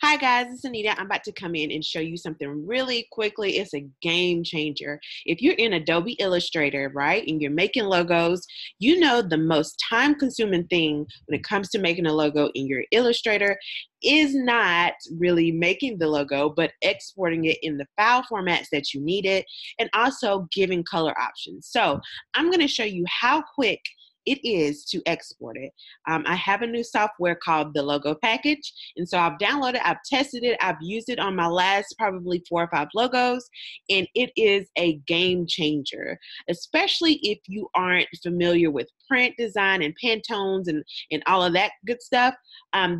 Hi guys, it's Anita. I'm about to come in and show you something really quickly. It's a game changer. If you're in Adobe Illustrator, right, and you're making logos, you know the most time-consuming thing when it comes to making a logo in your Illustrator is not really making the logo, but exporting it in the file formats that you need it, and also giving color options. So I'm going to show you how quick it is to export it. I have a new software called the Logo Package, and so I've downloaded, I've tested it, I've used it on my last probably 4 or 5 logos, and it is a game changer, especially if you aren't familiar with print design and Pantones and all of that good stuff.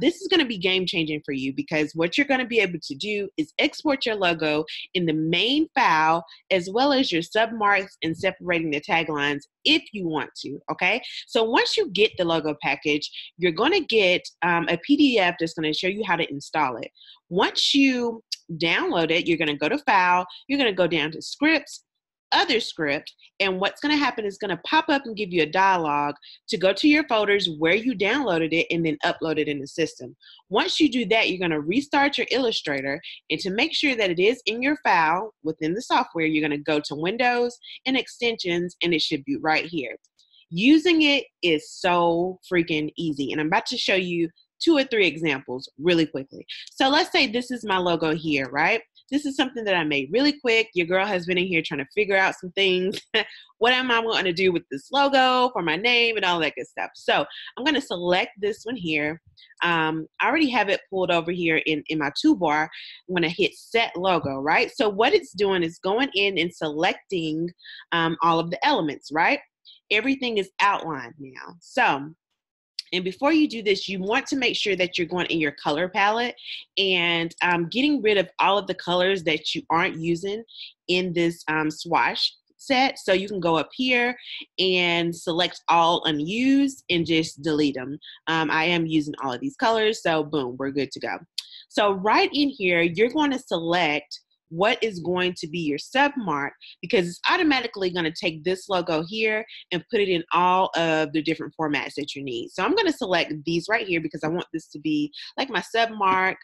This is going to be game changing for you, because what you're going to be able to do is export your logo in the main file as well as your submarks and separating the taglines if you want to, okay? So once you get the Logo Package, you're going to get a PDF that's going to show you how to install it. Once you download it, you're going to go to File, you're going to go down to Scripts, Other Script, and what's going to happen is going to pop up and give you a dialog to go to your folders where you downloaded it and then upload it in the system. Once you do that, you're going to restart your Illustrator, and to make sure that it is in your file within the software, you're going to go to Windows and Extensions, and it should be right here. Using it is so freaking easy, and I'm about to show you 2 or 3 examples really quickly. So let's say this is my logo here, right? This is something that I made really quick. Your girl has been in here trying to figure out some things. What am I going to do with this logo for my name and all that good stuff? So I'm going to select this one here. I already have it pulled over here in my toolbar. I'm going to hit Set Logo, right? So what it's doing is going in and selecting all of the elements, right? Everything is outlined now. So, and before you do this, you want to make sure that you're going in your color palette and getting rid of all of the colors that you aren't using in this swash set. So you can go up here and select all unused and just delete them. I am using all of these colors, so boom, we're good to go. So right in here, you're going to select what is going to be your submark, because it's automatically going to take this logo here and put it in all of the different formats that you need. So I'm going to select these right here because I want this to be like my submark.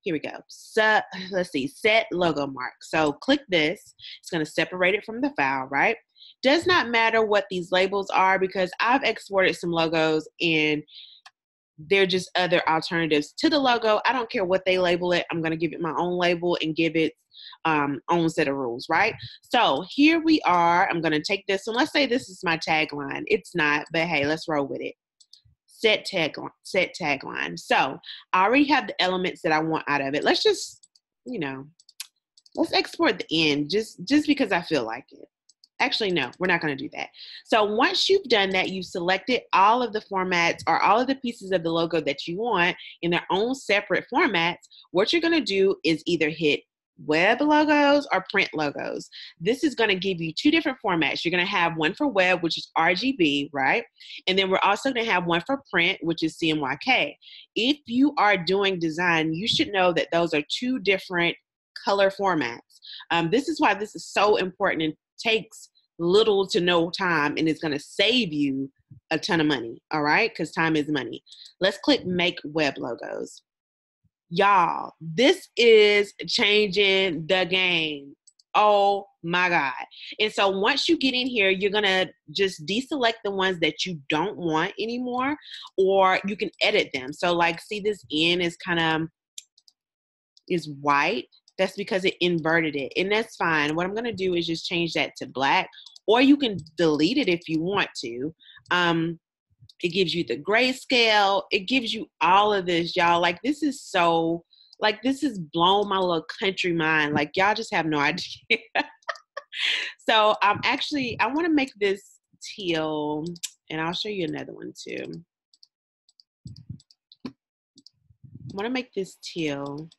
Here we go. So let's see, Set Logo Mark. So click this. It's going to separate it from the file, right? Does not matter what these labels are, because I've exported some logos and they're just other alternatives to the logo. I don't care what they label it. I'm going to give it my own label and give it own set of rules, right? So here we are. I'm going to take this and let's say this is my tagline. It's not, but hey, let's roll with it. Set tagline. Set tagline. So I already have the elements that I want out of it. Let's just, you know, let's export the end just because I feel like it. Actually, no, we're not going to do that. So once you've done that, you've selected all of the formats or all of the pieces of the logo that you want in their own separate formats. What you're going to do is either hit web logos or print logos. This is going to give you 2 different formats. You're going to have one for web, which is RGB, right? And then we're also going to have one for print, which is CMYK. If you are doing design, you should know that those are 2 different color formats. This is why this is so important and takes little to no time, and it's going to save you a ton of money, all right? Because time is money. Let's click Make Web Logos. Y'all, this is changing the game. Oh my God. And so once you get in here, you're going to just deselect the ones that you don't want anymore, or you can edit them. So like, see this N is kind of, is white. That's because it inverted it, and that's fine. What I'm going to do is just change that to black, or you can delete it if you want to. It gives you the grayscale. It gives you all of this, y'all. Like, this is so, like, this has blown my little country mind. Like, y'all just have no idea. So actually, I want to make this teal, and I'll show you another one too. I want to make this teal.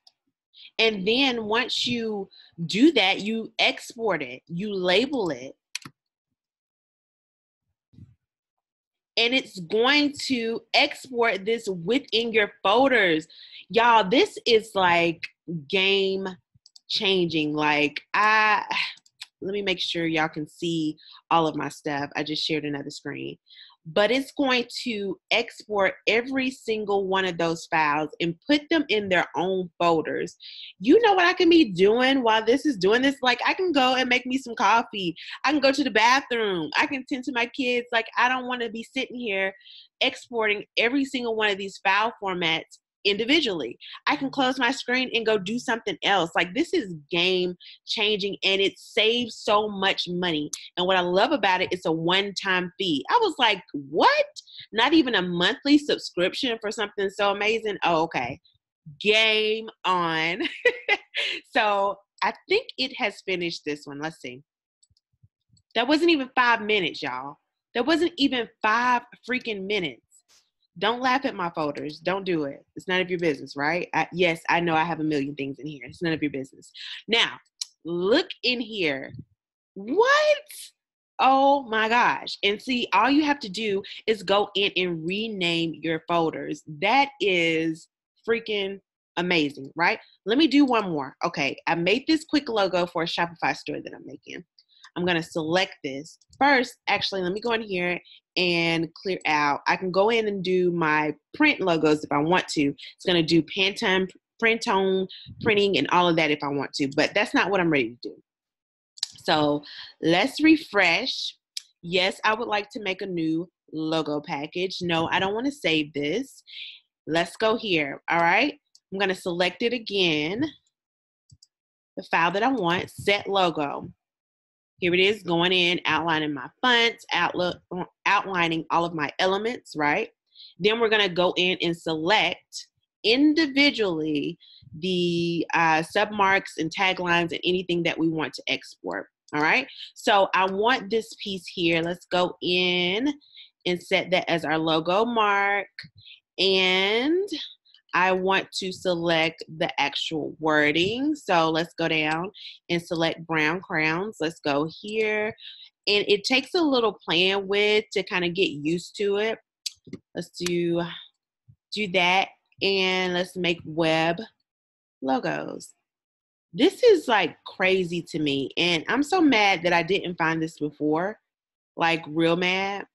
And then once you do that, you export it, you label it, and it's going to export this within your folders. Y'all, this is like game changing. Like, let me make sure y'all can see all of my stuff. I just shared another screen. but it's going to export every single one of those files and put them in their own folders. You know what I can be doing while this is doing this? Like, I can go and make me some coffee. I can go to the bathroom. I can tend to my kids. Like, I don't want to be sitting here exporting every single one of these file formats individually. I can close my screen and go do something else. Like, this is game changing, and it saves so much money. And what I love about it, it's a one-time fee. I was like, what? Not even a monthly subscription for something so amazing? Oh, okay. Game on. So I think it has finished this one. Let's see. That wasn't even 5 minutes, y'all. That wasn't even 5 freaking minutes. Don't laugh at my folders. Don't do it. It's none of your business, right? Yes, I know I have a million things in here. It's none of your business. Now, look in here. What? Oh my gosh. And see, all you have to do is go in and rename your folders. That is freaking amazing, right? Let me do one more. Okay, I made this quick logo for a Shopify store that I'm making. I'm going to select this. First, actually, let me go in here and clear out. I can go in and do my print logos if I want to. It's going to do Pantone printing and all of that if I want to, but that's not what I'm ready to do. So let's refresh. Yes, I would like to make a new logo package. No, I don't want to save this. Let's go here. All right. I'm going to select it again. The file that I want, set logo. Here it is, going in, outlining my fonts, outlining all of my elements, right? Then we're going to go in and select individually the submarks and taglines and anything that we want to export, all right? So I want this piece here. Let's go in and set that as our logo mark. And I want to select the actual wording. So let's go down and select brown crowns. Let's go here. And it takes a little playing with to kind of get used to it. Let's do that. And let's make web logos. This is like crazy to me. And I'm so mad that I didn't find this before, like real mad.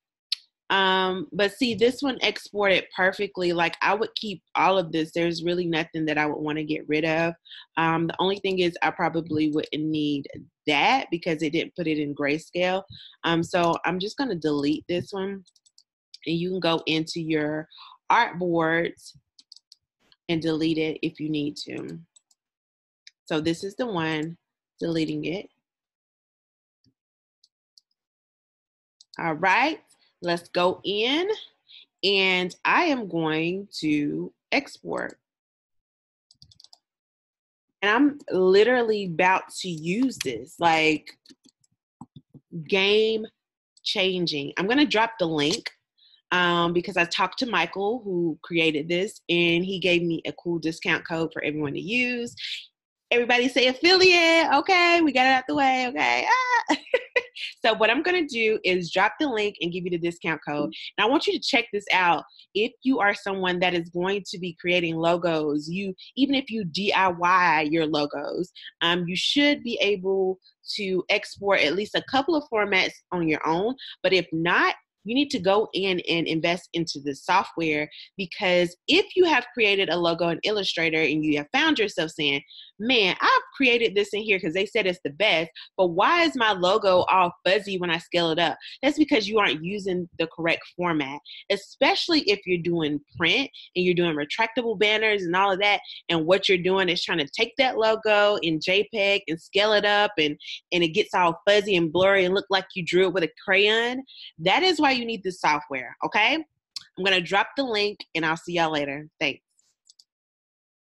But see, this one exported perfectly. Like, I would keep all of this. There's really nothing that I would want to get rid of. The only thing is I probably wouldn't need that because it didn't put it in grayscale. So I'm just going to delete this one, and you can go into your artboards and delete it if you need to. So this is the one, deleting it. All right. Let's go in, and I am going to export. And I'm literally about to use this, like, game changing. I'm going to drop the link because I talked to Michael, who created this, and he gave me a cool discount code for everyone to use. Everybody say affiliate. Okay, we got it out the way. Okay. Ah. So what I'm going to do is drop the link and give you the discount code. And I want you to check this out. If you are someone that is going to be creating logos, even if you DIY your logos, you should be able to export at least a couple of formats on your own. But if not, you need to go in and invest into the software, because if you have created a logo in Illustrator and you have found yourself saying, man, I've created this in here because they said it's the best, but why is my logo all fuzzy when I scale it up? That's because you aren't using the correct format, especially if you're doing print and you're doing retractable banners and all of that. And what you're doing is trying to take that logo in JPEG and scale it up, and it gets all fuzzy and blurry and look like you drew it with a crayon. That is why you need this software, okay? I'm going to drop the link, and I'll see y'all later. Thanks.